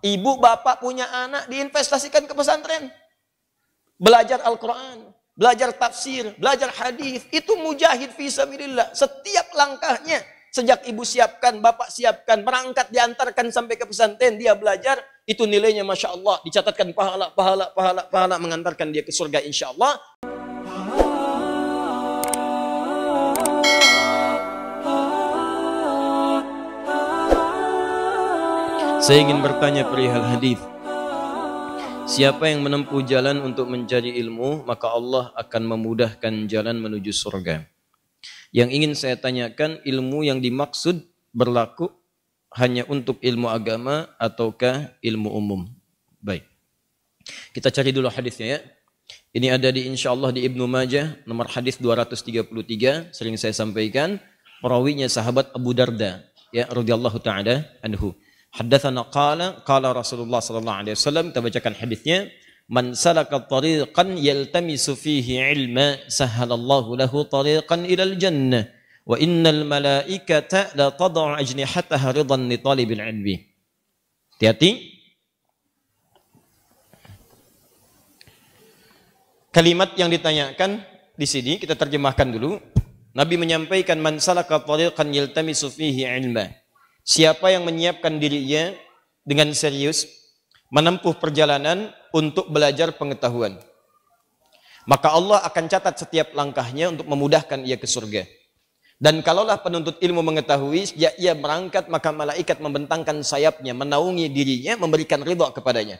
Ibu bapak punya anak diinvestasikan ke pesantren. Belajar Al-Quran, belajar tafsir, belajar hadis, itu mujahid fisabilillah. Setiap langkahnya, sejak ibu siapkan, bapak siapkan, berangkat diantarkan sampai ke pesantren, dia belajar, itu nilainya Masya Allah, dicatatkan pahala mengantarkan dia ke surga Insya Allah. Saya ingin bertanya perihal hadis. Siapa yang menempuh jalan untuk mencari ilmu, maka Allah akan memudahkan jalan menuju surga. Yang ingin saya tanyakan, ilmu yang dimaksud berlaku hanya untuk ilmu agama ataukah ilmu umum? Baik. Kita cari dulu hadisnya ya. Ini ada di insya Allah di Ibnu Majah, nomor hadis 233, sering saya sampaikan. Perawinya sahabat Abu Darda, ya, radhiyallahu ta'ala anhu. Haddatsana qala qala Rasulullah sallallahu alaihi wasallam, kita bacakan hadisnya, man salaka tariqan yaltamisu fihi ilma sahhalallahu lahu tariqan ilal jannah wa innal malaikata la tad'u ajnihataha ridan li talibil ilmi. Hati-hati. Kalimat yang ditanyakan di sini kita terjemahkan dulu. Nabi menyampaikan man salaka tariqan yaltamisu fihi ilma. Siapa yang menyiapkan dirinya dengan serius menempuh perjalanan untuk belajar pengetahuan, maka Allah akan catat setiap langkahnya untuk memudahkan ia ke surga. Dan kalaulah penuntut ilmu mengetahui sejak ia berangkat, maka malaikat membentangkan sayapnya, menaungi dirinya, memberikan ridha kepadanya.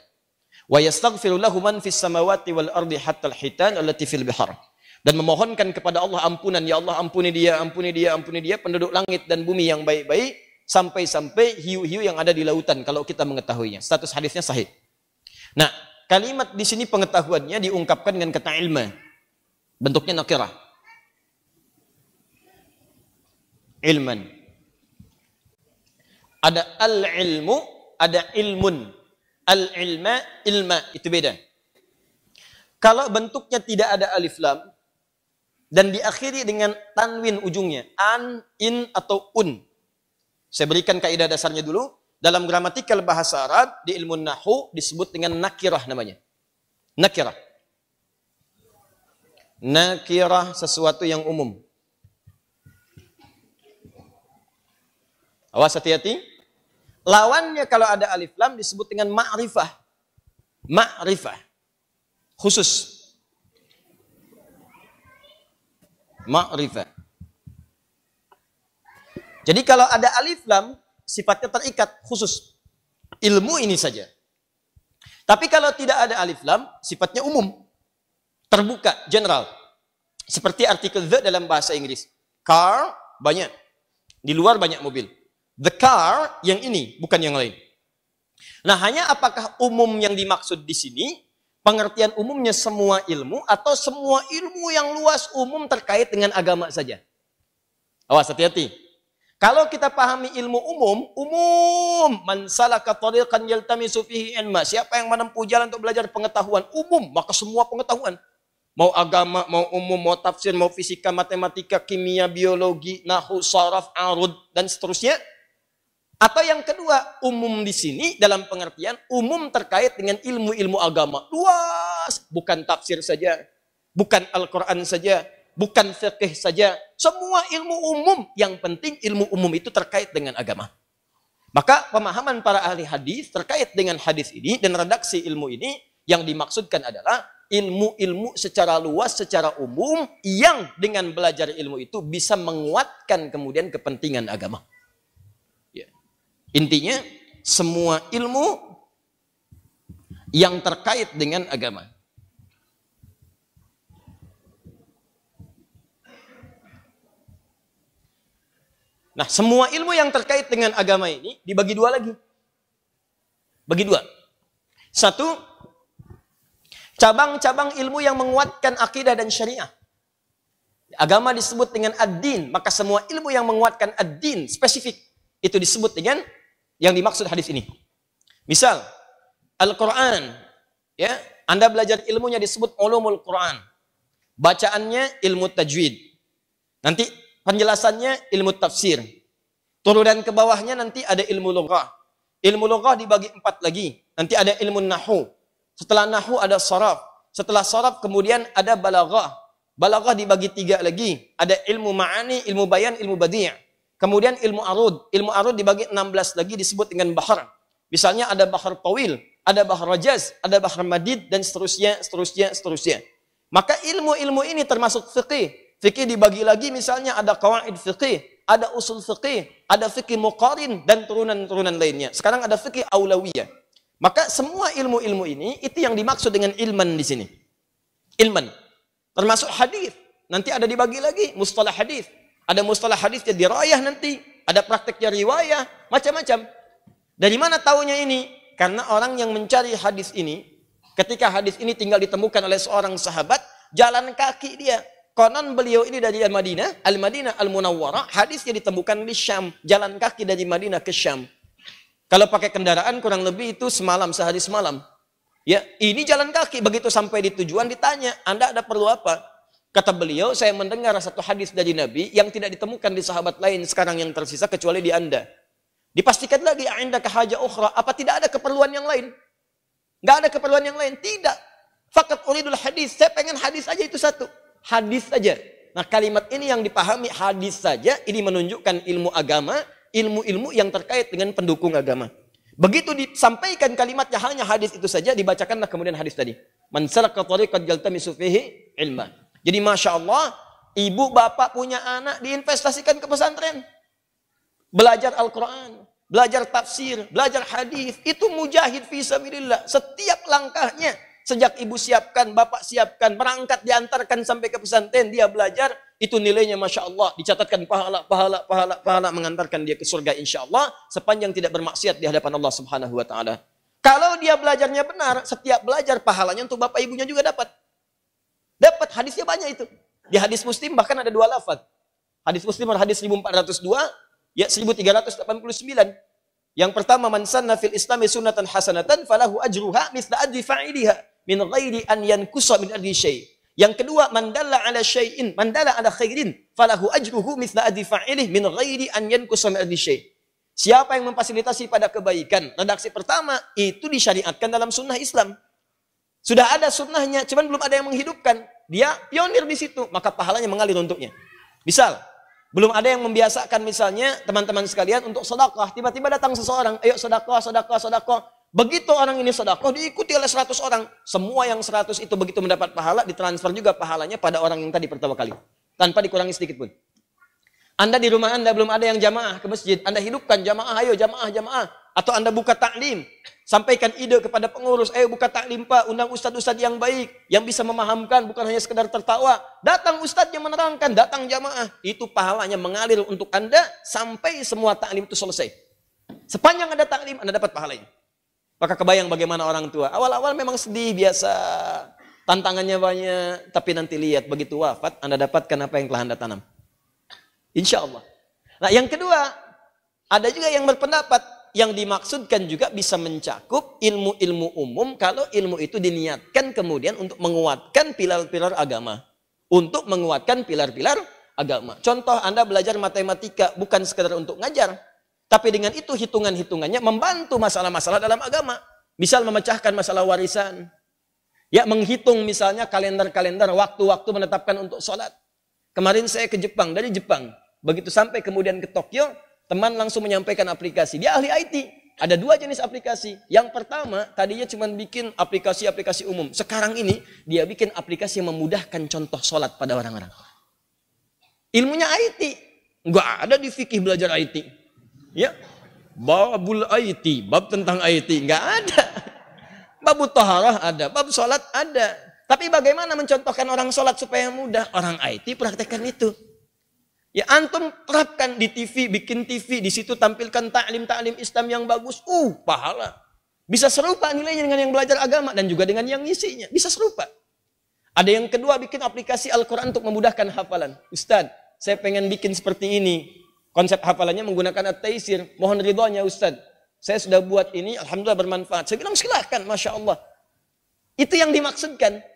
Wa yastaghfiru lahu man fis samawati wal ardi hatta al-hitan allati fil bahar. Dan memohonkan kepada Allah ampunan, ya Allah ampuni dia, ampuni dia, ampuni dia, penduduk langit dan bumi yang baik-baik, sampai-sampai hiu-hiu yang ada di lautan kalau kita mengetahuinya. Status hadisnya sahih. Nah, kalimat di sini pengetahuannya diungkapkan dengan kata ilma. Bentuknya nakirah. Ilman. Ada al-ilmu, ada ilmun. Al-ilma, ilma. Itu beda. Kalau bentuknya tidak ada alif lam dan diakhiri dengan tanwin ujungnya, an, in, atau un. Saya berikan kaidah dasarnya dulu. Dalam gramatikal bahasa Arab, di ilmu nahu disebut dengan nakirah namanya. Nakirah. Nakirah sesuatu yang umum. Awas hati-hati. Lawannya kalau ada alif lam disebut dengan ma'rifah. Ma'rifah. Khusus. Ma'rifah. Jadi kalau ada alif lam, sifatnya terikat khusus. Ilmu ini saja. Tapi kalau tidak ada alif lam, sifatnya umum. Terbuka, general. Seperti artikel the dalam bahasa Inggris. Car, banyak. Di luar banyak mobil. The car, yang ini, bukan yang lain. Nah, hanya apakah umum yang dimaksud di sini, pengertian umumnya semua ilmu, atau semua ilmu yang luas umum terkait dengan agama saja? Awas, hati-hati. Kalau kita pahami ilmu umum, man salaka tariqan yaltamisu fihi ilma. Siapa yang menempuh jalan untuk belajar pengetahuan umum, maka semua pengetahuan. Mau agama, mau umum, mau tafsir, mau fisika, matematika, kimia, biologi, nahwu, saraf, arud, dan seterusnya. Atau yang kedua, umum di sini dalam pengertian umum terkait dengan ilmu-ilmu agama. Luas, bukan tafsir saja, bukan Al-Quran saja, bukan fikih saja, semua ilmu umum. Yang penting ilmu umum itu terkait dengan agama. Maka pemahaman para ahli hadis terkait dengan hadis ini dan redaksi ilmu ini yang dimaksudkan adalah ilmu-ilmu secara luas, secara umum, yang dengan belajar ilmu itu bisa menguatkan kemudian kepentingan agama. Ya. Intinya semua ilmu yang terkait dengan agama. Nah, semua ilmu yang terkait dengan agama ini dibagi dua lagi. Bagi dua. Satu, cabang-cabang ilmu yang menguatkan akidah dan syariah. Agama disebut dengan ad-din, maka semua ilmu yang menguatkan ad-din spesifik itu disebut dengan yang dimaksud hadis ini. Misal, Al-Quran, ya, Anda belajar ilmunya disebut Ulumul Quran. Bacaannya ilmu tajwid. Nanti penjelasannya ilmu tafsir. Turunan ke bawahnya nanti ada ilmu lughah. Ilmu lughah dibagi 4 lagi. Nanti ada ilmu nahu. Setelah nahu ada saraf. Setelah saraf kemudian ada balaghah. Balaghah dibagi 3 lagi. Ada ilmu ma'ani, ilmu bayan, ilmu badi'. Kemudian ilmu arud. Ilmu arud dibagi 16 lagi disebut dengan bahar. Misalnya ada bahar tawil, ada bahar rajaz, ada bahar madid, dan seterusnya. Maka ilmu-ilmu ini termasuk fikih. Fikih dibagi lagi misalnya ada qawaid fikih, ada usul fikih, ada fikih muqarin, dan turunan-turunan lainnya. Sekarang ada fikih aulawiyah. Maka semua ilmu-ilmu ini itu yang dimaksud dengan ilman di sini. Ilman. Termasuk hadis. Nanti ada dibagi lagi mustalah hadis. Ada mustalah hadisnya dirayah nanti, ada prakteknya riwayah, macam-macam. Dari mana taunya ini? Karena orang yang mencari hadis ini, ketika hadis ini tinggal ditemukan oleh seorang sahabat, jalan kaki dia. Konon beliau ini dari Al-Madinah, Al-Madinah Al-Munawwarah, hadisnya ditemukan di Syam, jalan kaki dari Madinah ke Syam. Kalau pakai kendaraan kurang lebih itu semalam, sehari semalam. Ya, ini jalan kaki, begitu sampai di tujuan ditanya, "Anda ada perlu apa?" Kata beliau, "Saya mendengar satu hadis dari Nabi yang tidak ditemukan di sahabat lain sekarang yang tersisa kecuali di Anda. Dipastikan lagi, a'inda kahaja ukhra, apa tidak ada keperluan yang lain?" Nggak ada keperluan yang lain, tidak. Fakat uridul hadis, saya pengen hadis aja itu satu. Hadis saja. Nah, kalimat ini yang dipahami hadis saja, ini menunjukkan ilmu agama, ilmu-ilmu yang terkait dengan pendukung agama. Begitu disampaikan kalimatnya hanya hadis itu saja, dibacakanlah kemudian hadis tadi. Man salaka tariqan yaltamisu fihi ilma. Jadi Masya Allah, ibu bapak punya anak diinvestasikan ke pesantren. Belajar Al-Quran, belajar tafsir, belajar hadis, itu mujahid fi sabilillah. Setiap langkahnya, sejak ibu siapkan, bapak siapkan, berangkat diantarkan sampai ke pesantren, dia belajar, itu nilainya Masya Allah. Dicatatkan pahala, mengantarkan dia ke surga insya Allah, sepanjang tidak bermaksiat di hadapan Allah Subhanahu wa Ta'ala. Kalau dia belajarnya benar, setiap belajar pahalanya untuk bapak ibunya juga dapat. Dapat, hadisnya banyak itu. Di hadis Muslim bahkan ada 2 lafaz. Hadis Muslim hadis 1402, ya 1389. Yang pertama, man sanna fil islami sunnatan hasanatan falahu ajruha mithla ajri fa'iliha min ghairi an yankusa min ajri syai'. Yang kedua, man dalla ala syai'in, man dalla ala khairin falahu ajruhu mithla ajri fa'ilih min ghairi an yankusa min ajri syai'. Siapa yang memfasilitasi pada kebaikan? Redaksi pertama itu disyariatkan dalam sunnah Islam. Sudah ada sunnahnya, cuman belum ada yang menghidupkan. Dia pionir di situ, maka pahalanya mengalir untuknya. Misal, belum ada yang membiasakan misalnya teman-teman sekalian untuk sedekah. Tiba-tiba datang seseorang, ayo sedekah. Begitu orang ini sedekah, diikuti oleh 100 orang. Semua yang 100 itu begitu mendapat pahala, ditransfer juga pahalanya pada orang yang tadi pertama kali. Tanpa dikurangi sedikit pun. Anda di rumah Anda belum ada yang jamaah ke masjid. Anda hidupkan jamaah, ayo jamaah. Atau Anda buka taklim. Sampaikan ide kepada pengurus, ayo buka taklim Pak, undang ustadz-ustadz yang baik, yang bisa memahamkan, bukan hanya sekedar tertawa. Datang ustadz yang menerangkan, datang jamaah. Itu pahalanya mengalir untuk Anda sampai semua taklim itu selesai. Sepanjang ada taklim, Anda dapat pahalanya. Maka kebayang bagaimana orang tua. Awal-awal memang sedih, biasa. Tantangannya banyak, tapi nanti lihat begitu wafat, Anda dapatkan apa yang telah Anda tanam. Insya Allah. Nah, yang kedua, ada juga yang berpendapat, yang dimaksudkan juga bisa mencakup ilmu-ilmu umum kalau ilmu itu diniatkan kemudian untuk menguatkan pilar-pilar agama. Untuk menguatkan pilar-pilar agama. Contoh Anda belajar matematika bukan sekedar untuk ngajar. Tapi dengan itu hitungan-hitungannya membantu masalah-masalah dalam agama. Misal memecahkan masalah warisan. Ya, menghitung misalnya kalender-kalender waktu-waktu menetapkan untuk sholat. Kemarin saya ke Jepang, dari Jepang. Begitu sampai kemudian ke Tokyo, teman langsung menyampaikan aplikasi. Dia ahli IT. Ada 2 jenis aplikasi. Yang pertama, tadinya cuma bikin aplikasi-aplikasi umum. Sekarang ini, dia bikin aplikasi yang memudahkan contoh sholat pada orang-orang. Ilmunya IT. Nggak ada di fikih belajar IT. Ya, babul IT. Bab tentang IT. Nggak ada. Babu thaharah ada. Bab sholat ada. Tapi bagaimana mencontohkan orang sholat supaya mudah? Orang IT praktekkan itu. Ya, antum terapkan di TV, bikin TV, di situ tampilkan ta'lim Islam yang bagus, pahala. Bisa serupa nilainya dengan yang belajar agama dan juga dengan yang isinya, bisa serupa. Ada yang kedua bikin aplikasi Al-Quran untuk memudahkan hafalan. Ustaz, saya pengen bikin seperti ini. Konsep hafalannya menggunakan at-taysir. Mohon ridhonya Ustaz. Saya sudah buat ini, Alhamdulillah bermanfaat. Saya bilang silahkan, Masya Allah. Itu yang dimaksudkan.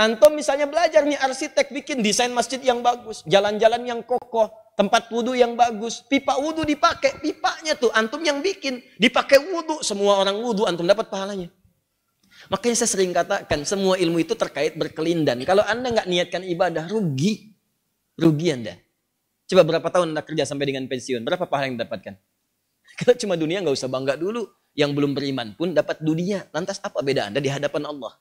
Antum misalnya belajar nih arsitek bikin desain masjid yang bagus, jalan-jalan yang kokoh, tempat wudhu yang bagus, pipa wudhu dipakai, pipanya tuh antum yang bikin, dipakai wudhu, semua orang wudhu, antum dapat pahalanya. Makanya saya sering katakan, semua ilmu itu terkait berkelindan. Kalau Anda nggak niatkan ibadah, rugi. Rugi Anda. Coba berapa tahun Anda kerja sampai dengan pensiun, berapa pahala yang didapatkan? Kalau cuma dunia nggak usah bangga dulu. Yang belum beriman pun dapat dunia. Lantas apa beda Anda di hadapan Allah?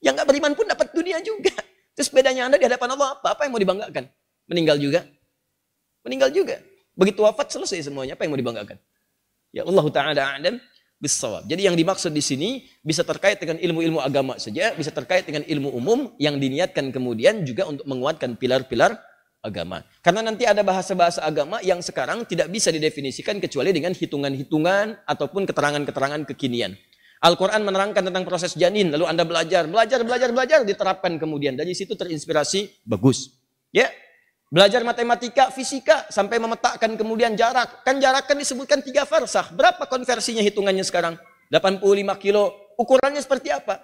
Yang nggak beriman pun dapat dunia juga. Terus bedanya Anda di hadapan Allah apa? Apa yang mau dibanggakan? Meninggal juga? Meninggal juga. Begitu wafat selesai semuanya. Apa yang mau dibanggakan? Ya Allah Ta'ala a'lam bissawab. Jadi yang dimaksud di sini bisa terkait dengan ilmu-ilmu agama saja, bisa terkait dengan ilmu umum yang diniatkan kemudian juga untuk menguatkan pilar-pilar agama. Karena nanti ada bahasa-bahasa agama yang sekarang tidak bisa didefinisikan kecuali dengan hitungan-hitungan ataupun keterangan-keterangan kekinian. Al-Quran menerangkan tentang proses janin, lalu Anda belajar, diterapkan kemudian. Dari situ terinspirasi, bagus. Ya, belajar matematika, fisika, sampai memetakkan kemudian jarak. Kan jarak kan disebutkan 3 farsah. Berapa konversinya hitungannya sekarang? 85 kilo. Ukurannya seperti apa?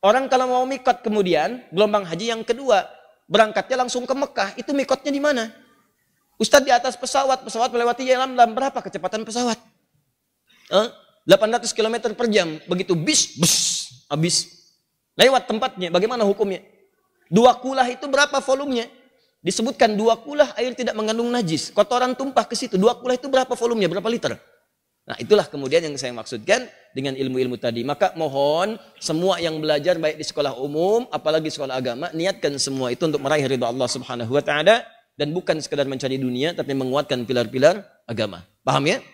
Orang kalau mau miqat kemudian, gelombang haji yang kedua, berangkatnya langsung ke Mekah, itu mikotnya di mana? Ustadz di atas pesawat melewati Yalamlam, berapa kecepatan pesawat? 800 km per jam, begitu bis, habis. Lewat tempatnya, bagaimana hukumnya? 2 kulah itu berapa volumenya? Disebutkan 2 kulah air tidak mengandung najis, kotoran tumpah ke situ, 2 kulah itu berapa volumenya, berapa liter? Nah itulah kemudian yang saya maksudkan dengan ilmu-ilmu tadi. Maka mohon semua yang belajar baik di sekolah umum apalagi sekolah agama, niatkan semua itu untuk meraih ridha Allah Subhanahu wa Ta'ala dan bukan sekedar mencari dunia tapi menguatkan pilar-pilar agama. Paham ya?